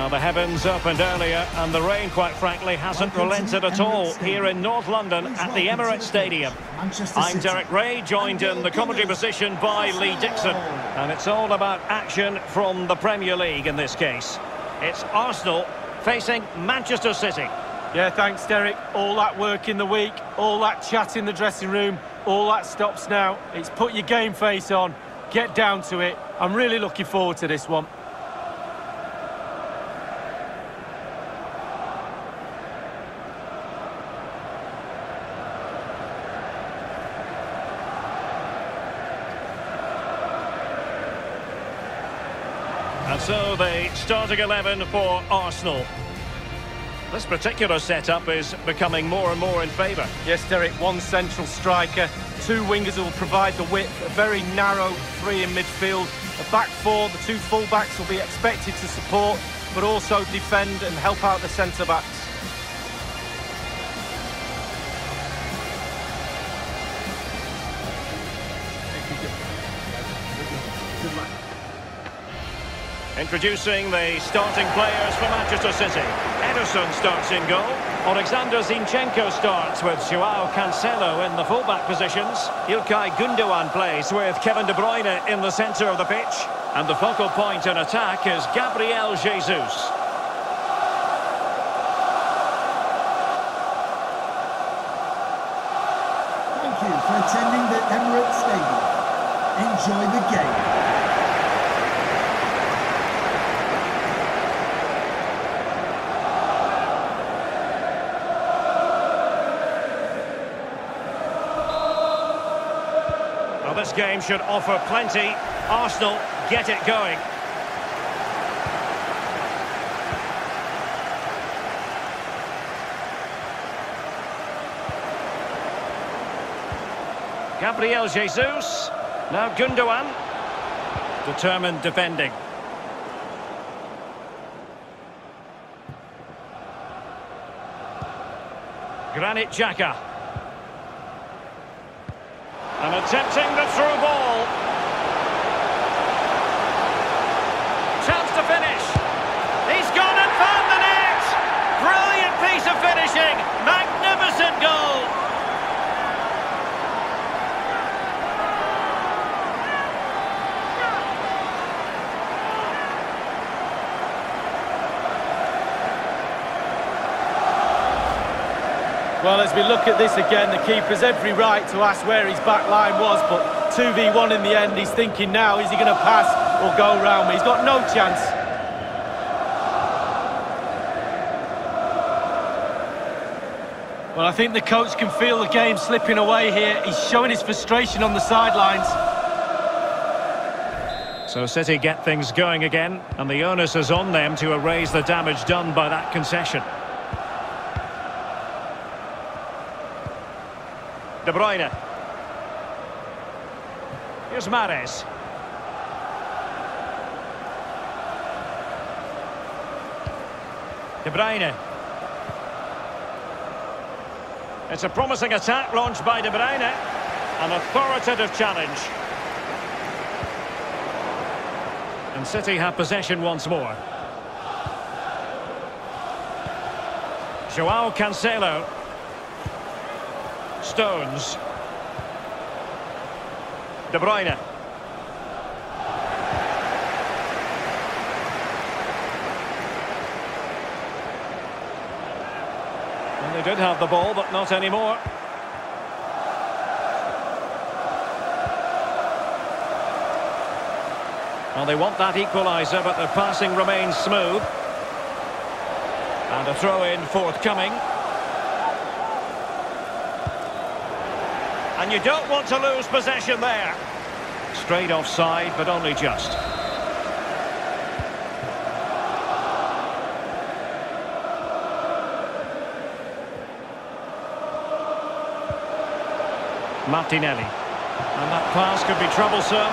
Well, the heavens opened earlier, and the rain, quite frankly, hasn't relented at all here in North London at the Emirates Stadium. I'm Derek Ray, joined in the commentary position by Lee Dixon, and it's all about action from the Premier League in this case. It's Arsenal facing Manchester City. Yeah, thanks, Derek. All that work in the week, all that chat in the dressing room, all that stops now. It's put your game face on, get down to it. I'm really looking forward to this one. And so the starting 11 for Arsenal. This particular setup is becoming more and more in favour. Yes, Derek, one central striker, two wingers who will provide the width, a very narrow three in midfield, a back four, the two full-backs will be expected to support, but also defend and help out the centre-backs. Introducing the starting players for Manchester City. Ederson starts in goal. Alexander Zinchenko starts with Joao Cancelo in the fullback positions. Ilkay Gundogan plays with Kevin De Bruyne in the centre of the pitch. And the focal point in attack is Gabriel Jesus. Thank you for attending the Emirates Stadium. Enjoy the game. This game should offer plenty. Arsenal get it going. Gabriel Jesus. Now Gundogan. Determined defending. Granit Xhaka. And attempting the through ball. Chance to finish. He's gone and found the net. Brilliant piece of finishing. Magnificent goal. Well, as we look at this again, the keeper's every right to ask where his back line was, but 2v1 in the end, he's thinking now, is he going to pass or go round me? He's got no chance. Well, I think the coach can feel the game slipping away here. He's showing his frustration on the sidelines. So City get things going again, and the onus is on them to erase the damage done by that concession. De Bruyne. Here's Mahrez. De Bruyne. It's a promising attack launched by De Bruyne. An authoritative challenge. And City have possession once more. Joao Cancelo. Stones. De Bruyne. And they did have the ball, but not anymore. Well, they want that equaliser, but the passing remains smooth. And a throw-in forthcoming. And you don't want to lose possession there. Straight offside, but only just. Martinelli. And that pass could be troublesome.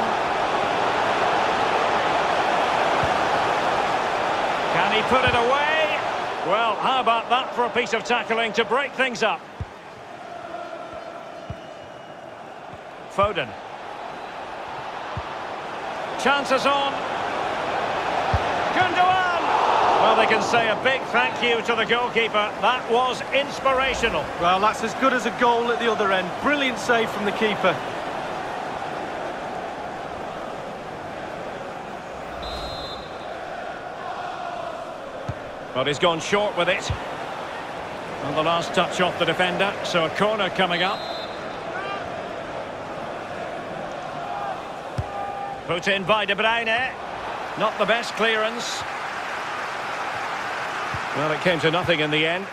Can he put it away? Well, how about that for a piece of tackling to break things up? Foden. Chances on. Gundogan! Well, they can say a big thank you to the goalkeeper. That was inspirational. Well, that's as good as a goal at the other end. Brilliant save from the keeper. But he's gone short with it. And the last touch off the defender, so a corner coming up. Put in by De Bruyne. Not the best clearance. Well, it came to nothing in the end.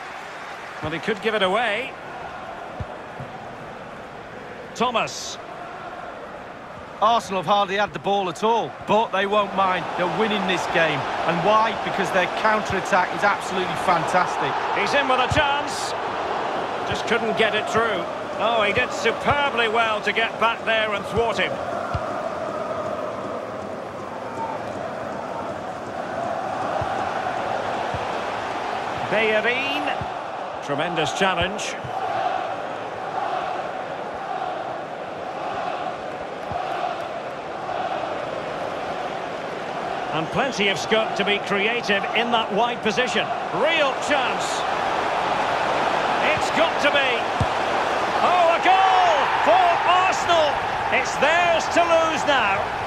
But he could give it away. Thomas. Arsenal have hardly had the ball at all, but they won't mind. They're winning this game. And why? Because their counter-attack is absolutely fantastic. He's in with a chance. Just couldn't get it through. Oh, he did superbly well to get back there and thwart him. Bellerin. Tremendous challenge. And plenty of scope to be creative in that wide position. Real chance. It's got to be. Oh, a goal for Arsenal. It's theirs to lose now.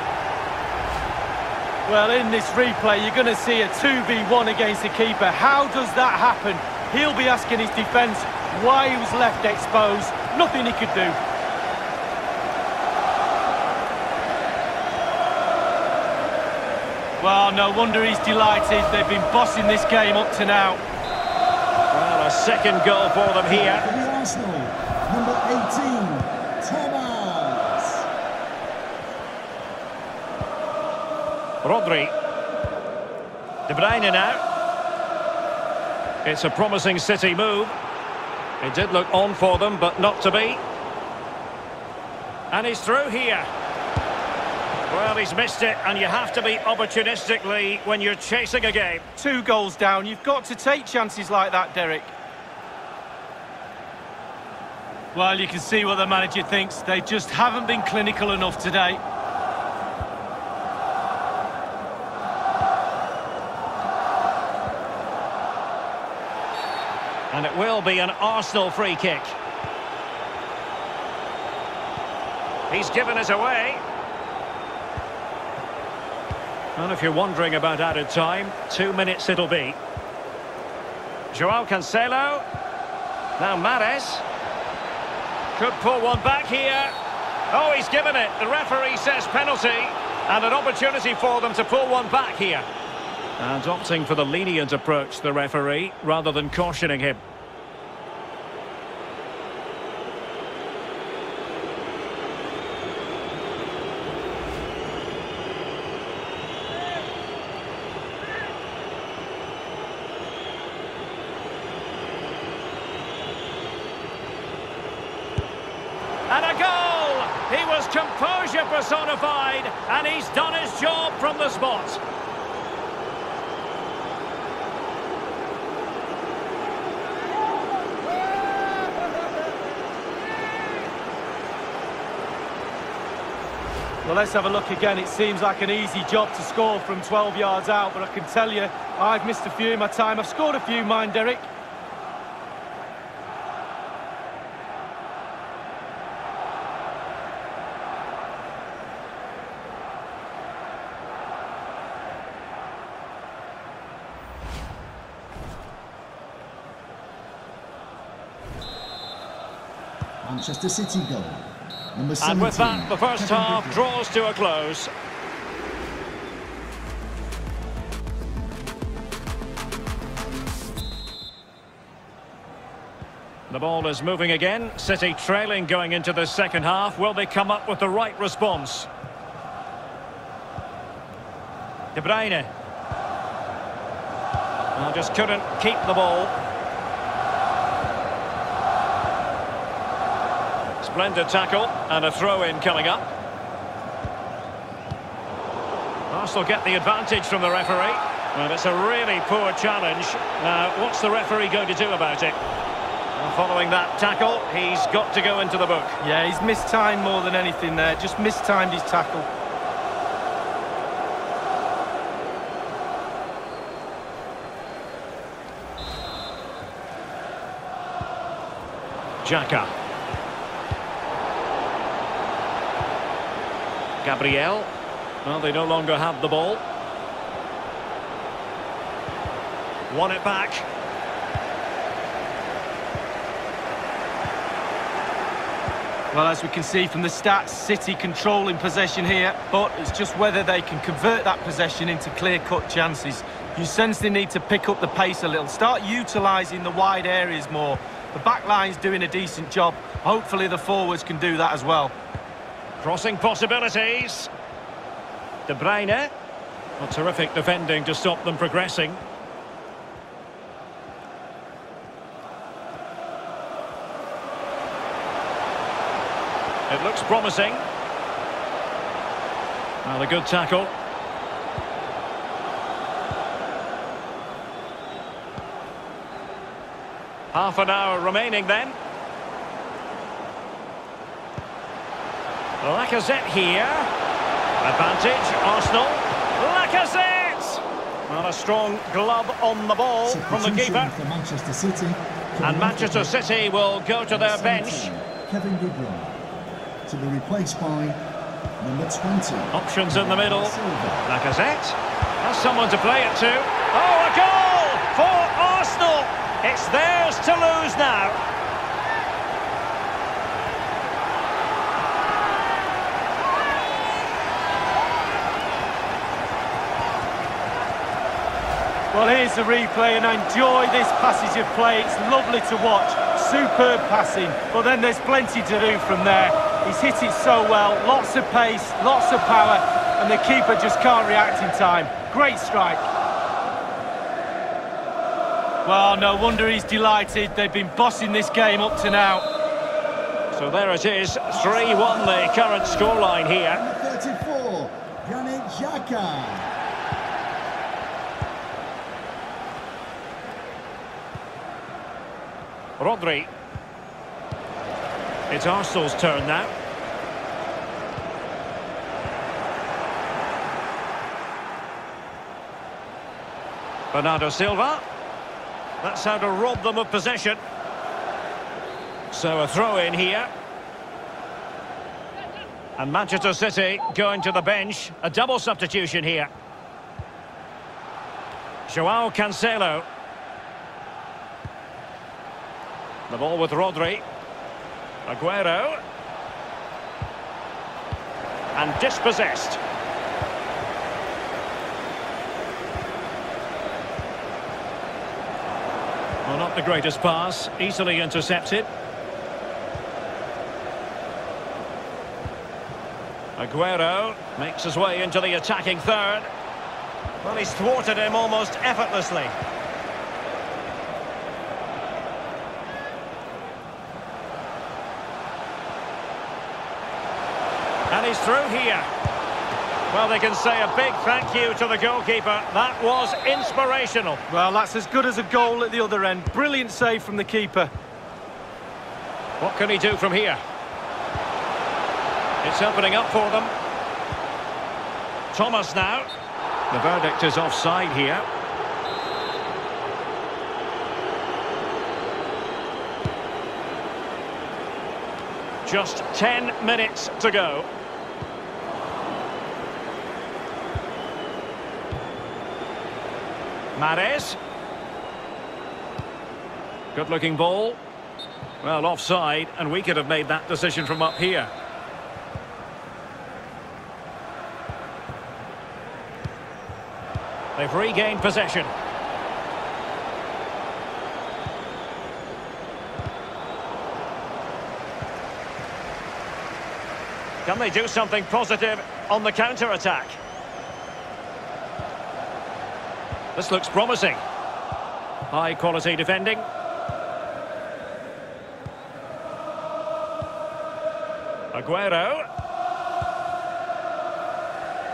Well, in this replay, you're going to see a 2v1 against the keeper. How does that happen? He'll be asking his defence why he was left exposed. Nothing he could do. Well, no wonder he's delighted. They've been bossing this game up to now. Well, a second goal for them here. Arsenal, number 18, Thomas. Rodri. De Bruyne now. It's a promising City move. It did look on for them, but not to be. And he's through here. Well, he's missed it, and you have to be opportunistically when you're chasing a game. 2 goals down, you've got to take chances like that, Derek. Well, you can see what the manager thinks. They just haven't been clinical enough today. And it will be an Arsenal free kick. He's given it away. And if you're wondering about added time, 2 minutes it'll be. Joao Cancelo. Now Mahrez. Could pull one back here. Oh, he's given it. The referee says penalty. And an opportunity for them to pull one back here. And opting for the lenient approach, the referee, rather than cautioning him. And a goal! He was composure personified, and he's done his job from the spot. Well, let's have a look again. It seems like an easy job to score from 12 yards out, but I can tell you, I've missed a few in my time. I've scored a few, mind, Derek. Manchester City goal. Number 17, and with that, the first half draws to a close. The ball is moving again. City trailing going into the second half. Will they come up with the right response? De Bruyne. Well, just couldn't keep the ball. Splendid tackle, and a throw-in coming up. Arsenal get the advantage from the referee. Well, it's a really poor challenge. Now, what's the referee going to do about it? Well, following that tackle, he's got to go into the book. Yeah, he's mistimed more than anything there. Just mistimed his tackle. Xhaka. Gabriel. Well, they no longer have the ball. Won it back. Well, as we can see from the stats, City controlling possession here, but it's just whether they can convert that possession into clear-cut chances. You sense they need to pick up the pace a little, start utilising the wide areas more. The back line's doing a decent job. Hopefully the forwards can do that as well. Crossing possibilities. De Bruyne. Well, terrific defending to stop them progressing. It looks promising. Well, a good tackle. Half an hour remaining then. Lacazette here. Advantage, Arsenal. Lacazette! Well, a strong glove on the ball from the keeper. Manchester City. And Manchester City will go to their bench. Kevin De Bruyne. To be replaced by number 20. Options in the middle. Lacazette has someone to play it to. Oh, a goal for Arsenal! It's theirs to lose now. Well, here's the replay, and enjoy this passage of play. It's lovely to watch. Superb passing, but then there's plenty to do from there. He's hit it so well, lots of pace, lots of power, and the keeper just can't react in time. Great strike. Well, no wonder he's delighted. They've been bossing this game up to now. So there it is, 3-1 the current scoreline here. Number 34, Granit Xhaka. Rodri. It's Arsenal's turn now. Bernardo Silva. That's how to rob them of possession. So a throw in here. And Manchester City going to the bench. A double substitution here. Joao Cancelo. The ball with Rodri. Aguero. And dispossessed. Well, not the greatest pass. Easily intercepted. Aguero makes his way into the attacking third. Well, he's thwarted him almost effortlessly. And he's through here. Well, they can say a big thank you to the goalkeeper. That was inspirational. Well, that's as good as a goal at the other end. Brilliant save from the keeper. What can he do from here? It's opening up for them. Thomas now. The verdict is offside here. Just 10 minutes to go. Mahrez. Good-looking ball. Well, offside, and we could have made that decision from up here. They've regained possession. Can they do something positive on the counter-attack? This looks promising. High-quality defending. Aguero.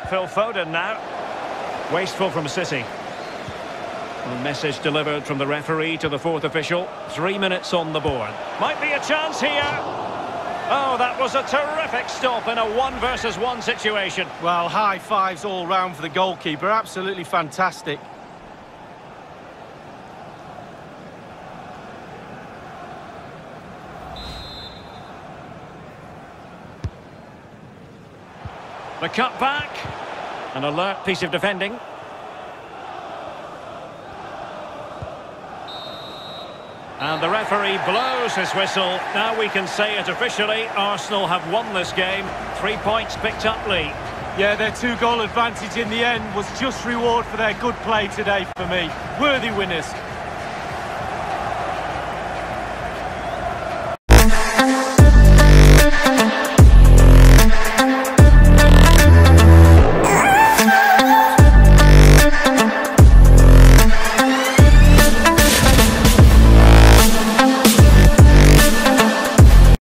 Phil Foden now. Wasteful from City. A message delivered from the referee to the fourth official. 3 minutes on the board. Might be a chance here. Oh, that was a terrific stop in a 1-versus-1 situation. Well, high fives all round for the goalkeeper. Absolutely fantastic. The cut back. An alert piece of defending. And the referee blows his whistle. Now we can say it officially. Arsenal have won this game. 3 points picked up lead. Yeah, their two-goal advantage in the end was just reward for their good play today for me. Worthy winners.